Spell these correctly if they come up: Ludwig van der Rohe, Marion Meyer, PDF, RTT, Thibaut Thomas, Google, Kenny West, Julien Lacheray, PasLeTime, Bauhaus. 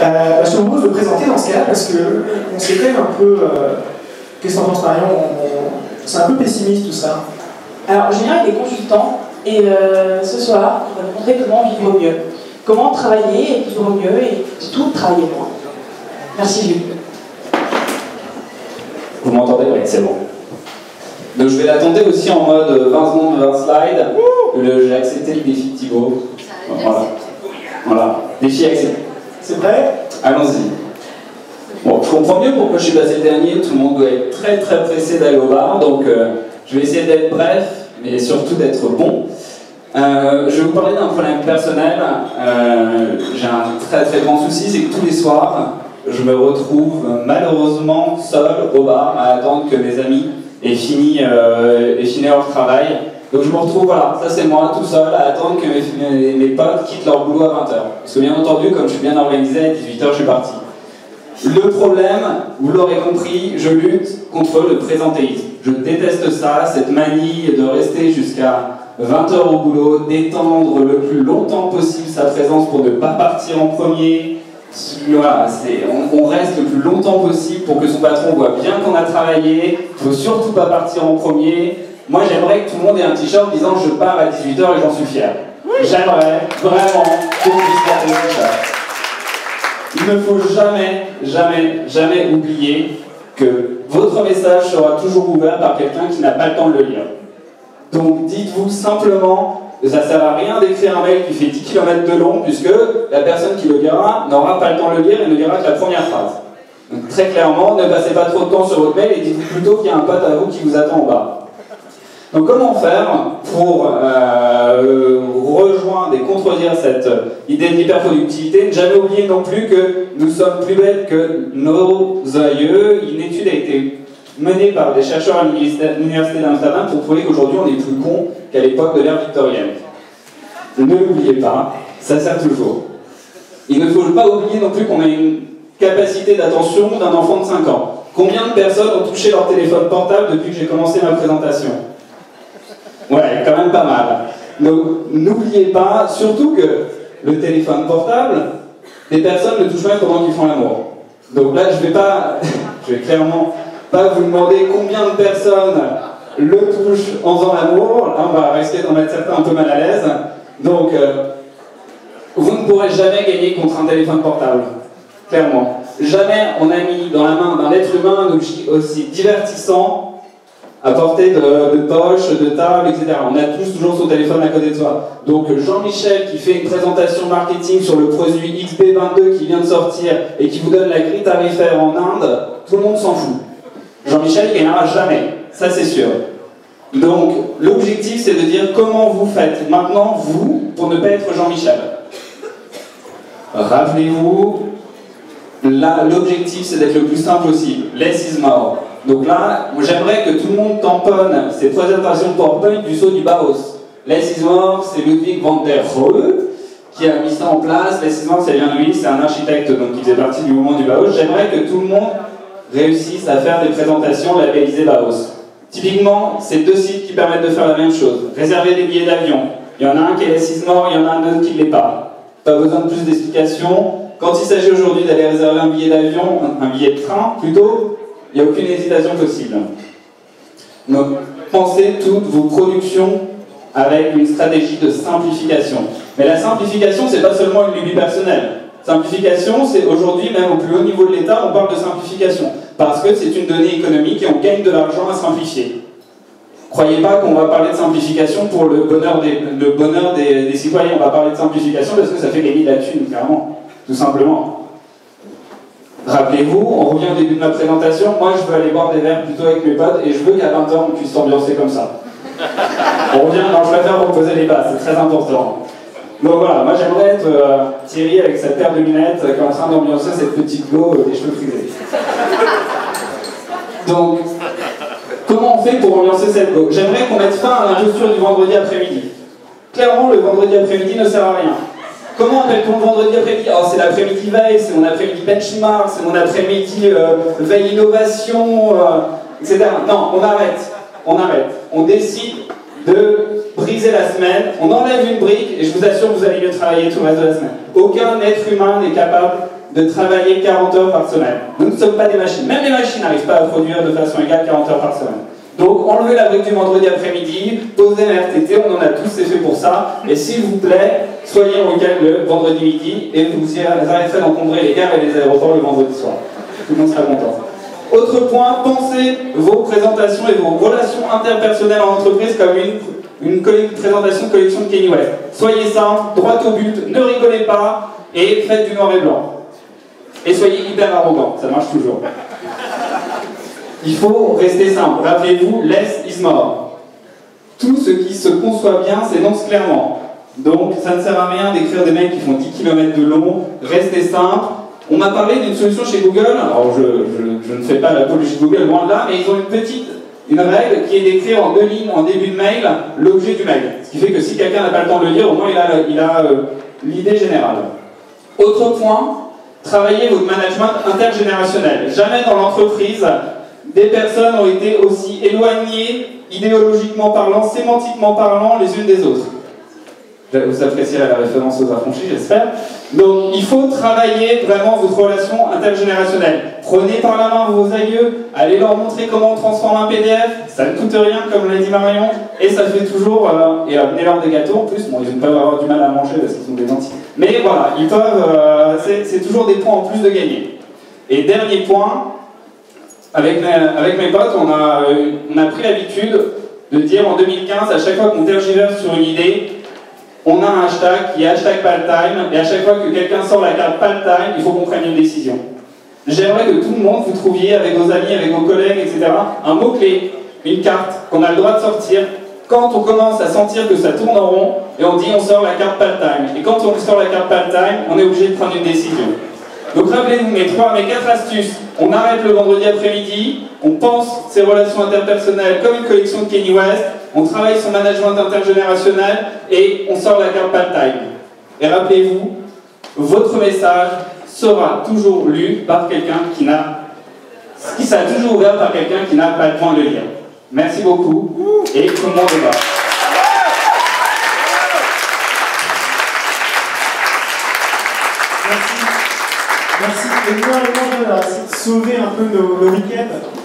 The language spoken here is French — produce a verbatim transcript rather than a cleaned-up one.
euh, je te propose de présenter dans ce cas-là parce qu'on s'est quand même un peu... Euh, Qu'est-ce qu'on pense, Marion? C'est un peu pessimiste tout ça. Alors, Julien, il est consultant et euh, ce soir, on va montrer comment vivre au mieux. Comment travailler et vivre au mieux et surtout travailler moins. Merci, Julien. Vous m'entendez? Oui, c'est bon. Donc, je vais la tenter aussi en mode vingt secondes, vingt slides. J'ai accepté le défi de Thibaut. Donc, voilà. Voilà. Défi accepté. C'est prêt? Allons-y. Bon, je comprends mieux pourquoi je suis passé le dernier, tout le monde doit être très très pressé d'aller au bar, donc euh, je vais essayer d'être bref, mais surtout d'être bon. Euh, je vais vous parler d'un problème personnel, euh, j'ai un très très grand souci, c'est que tous les soirs, je me retrouve malheureusement seul au bar à attendre que mes amis aient fini, euh, aient fini leur travail. Donc je me retrouve, voilà, ça c'est moi tout seul, à attendre que mes, mes potes quittent leur boulot à vingt heures. Parce que bien entendu, comme je suis bien organisé, à dix-huit heures je suis parti. Le problème, vous l'aurez compris, je lutte contre le présentéisme. Je déteste ça, cette manie de rester jusqu'à vingt heures au boulot, d'étendre le plus longtemps possible sa présence pour ne pas partir en premier. Voilà, on, on reste le plus longtemps possible pour que son patron voit bien qu'on a travaillé. Il ne faut surtout pas partir en premier. Moi, j'aimerais que tout le monde ait un t-shirt disant « Je pars à dix-huit heures et j'en suis fier ». J'aimerais vraiment qu'on puisse partir comme ça. Il ne faut jamais, jamais, jamais oublier que votre message sera toujours ouvert par quelqu'un qui n'a pas le temps de le lire. Donc dites-vous simplement que ça ne sert à rien d'écrire un mail qui fait dix kilomètres de long puisque la personne qui le lira n'aura pas le temps de le lire et ne lira que la première phrase. Donc très clairement, ne passez pas trop de temps sur votre mail et dites-vous plutôt qu'il y a un pote à vous qui vous attend en bas. Donc comment faire pour euh, rejoindre et contredire cette idée d'hyperproductivité? Ne jamais oublier non plus que nous sommes plus bêtes que nos aïeux. Une étude a été menée par des chercheurs à l'université d'Amsterdam pour prouver qu'aujourd'hui on est plus con qu'à l'époque de l'ère victorienne. Ne l'oubliez pas, ça sert toujours. Il ne faut pas oublier non plus qu'on a une capacité d'attention d'un enfant de cinq ans. Combien de personnes ont touché leur téléphone portable depuis que j'ai commencé ma présentation? Ouais, quand même pas mal. Donc, n'oubliez pas, surtout que le téléphone portable, les personnes ne touchent pas pendant qu'ils font l'amour. Donc là, je vais pas, je vais clairement pas vous demander combien de personnes le touchent en faisant l'amour. Là, on va risquer d'en mettre certains un peu mal à l'aise. Donc, euh, vous ne pourrez jamais gagner contre un téléphone portable. Clairement. Jamais on a mis dans la main d'un être humain un objet aussi divertissant à portée de, de poche, de table, et cetera. On a tous toujours son téléphone à côté de soi. Donc Jean-Michel qui fait une présentation marketing sur le produit X B vingt-deux qui vient de sortir et qui vous donne la grille tarifaire en Inde, tout le monde s'en fout. Jean-Michel il n'aura jamais, ça c'est sûr. Donc l'objectif c'est de dire comment vous faites maintenant, vous, pour ne pas être Jean-Michel. Rappelez-vous, l'objectif c'est d'être le plus simple possible. Less is more. Donc là, j'aimerais que tout le monde tamponne ces présentations PowerPoint du saut du Bauhaus. Less is more, c'est Ludwig van der Rohe qui a mis ça en place. Less is more, ça vient de lui, c'est un architecte donc qui faisait partie du mouvement du Bauhaus. J'aimerais que tout le monde réussisse à faire des présentations labellisées Bauhaus. Typiquement, c'est deux sites qui permettent de faire la même chose. Réserver des billets d'avion. Il y en a un qui est Less is more, il y en a un autre qui ne l'est pas. Pas besoin de plus d'explications. Quand il s'agit aujourd'hui d'aller réserver un billet d'avion, un billet de train plutôt, il n'y a aucune hésitation possible. Donc, pensez toutes vos productions avec une stratégie de simplification. Mais la simplification, c'est pas seulement une lubie personnelle. Simplification, c'est aujourd'hui, même au plus haut niveau de l'État, on parle de simplification. Parce que c'est une donnée économique et on gagne de l'argent à simplifier. Croyez pas qu'on va parler de simplification pour le bonheur des, le bonheur des, des citoyens. On va parler de simplification parce que ça fait gagner de la thune, clairement. Tout simplement. Rappelez-vous, on revient au début de ma présentation, moi je veux aller boire des verres plutôt avec mes potes et je veux qu'à vingt heures on puisse s'ambiancer comme ça. On revient, non, je préfère reposer les bases, c'est très important. Donc voilà, moi j'aimerais être euh, Thierry avec sa paire de lunettes qui est en train d'ambiancer cette petite go euh, des cheveux frisés. Donc, comment on fait pour ambiancer cette go? J'aimerais qu'on mette fin à l'imposture du vendredi après-midi. Clairement, le vendredi après-midi ne sert à rien. Comment appelle-t-on le vendredi après-midi? Alors c'est l'après-midi veille, c'est mon après-midi benchmark, c'est mon après-midi euh, veille innovation, euh, et cetera. Non, on arrête, on arrête. On décide de briser la semaine, on enlève une brique et je vous assure que vous allez mieux travailler tout le reste de la semaine. Aucun être humain n'est capable de travailler quarante heures par semaine. Nous ne sommes pas des machines. Même les machines n'arrivent pas à produire de façon égale quarante heures par semaine. Donc, enlevez la brique du vendredi après-midi, posez la R T T, on en a tous, c'est fait pour ça. Et s'il vous plaît, soyez au week-end le vendredi midi et vous arrêterez d'encombrer les gares et les aéroports le vendredi soir. Tout le monde sera content. Autre point, pensez vos présentations et vos relations interpersonnelles en entreprise comme une, une présentation de collection de Kenny West. Soyez simple, droit au but, ne rigolez pas et faites du noir et blanc. Et soyez hyper arrogant, ça marche toujours. Il faut rester simple. Rappelez-vous, less is more. Tout ce qui se conçoit bien s'énonce clairement. Donc, ça ne sert à rien d'écrire des mecs qui font dix kilomètres de long. Restez simple. On m'a parlé d'une solution chez Google. Alors, je, je, je ne fais pas l'apologie de Google, loin de là, mais ils ont une petite une règle qui est d'écrire en deux lignes, en début de mail, l'objet du mail. Ce qui fait que si quelqu'un n'a pas le temps de le lire, au moins il a il a euh, l'idée générale. Autre point, travaillez votre management intergénérationnel. Jamais dans l'entreprise, des personnes ont été aussi éloignées, idéologiquement parlant, sémantiquement parlant, les unes des autres. Vous apprécierez la référence aux affranchis, j'espère. Donc, il faut travailler vraiment votre relation intergénérationnelle. Prenez par la main vos aïeux, allez leur montrer comment on transforme un P D F, ça ne coûte rien, comme l'a dit Marion, et ça fait toujours... Euh, et amenez-leur des gâteaux, en plus, bon, ils ne peuvent avoir du mal à manger parce qu'ils sont des gentils. Mais voilà, ils peuvent... Euh, c'est toujours des points en plus de gagner. Et dernier point, avec mes, avec mes potes, on a, euh, on a pris l'habitude de dire en deux mille quinze, à chaque fois qu'on tergiverse sur une idée, on a un hashtag qui est hashtag PasLeTime, et à chaque fois que quelqu'un sort la carte PasLeTime, il faut qu'on prenne une décision. J'aimerais que tout le monde, vous trouviez avec vos amis, avec vos collègues, et cetera, un mot-clé, une carte qu'on a le droit de sortir. Quand on commence à sentir que ça tourne en rond, et on dit on sort la carte PasLeTime. Et quand on sort la carte PasLeTime, on est obligé de prendre une décision. Donc rappelez-vous mes trois, mes quatre astuces. On arrête le vendredi après-midi, on pense ses relations interpersonnelles comme une collection de Kenny West, on travaille son management intergénérationnel et on sort la carte PasLeTime. Et rappelez-vous, votre message sera toujours lu par quelqu'un qui n'a... qui sera toujours ouvert par quelqu'un qui n'a pas le point de lire. Merci beaucoup et tout le monde va. Merci énormément de sauver un peu nos, nos week-ends.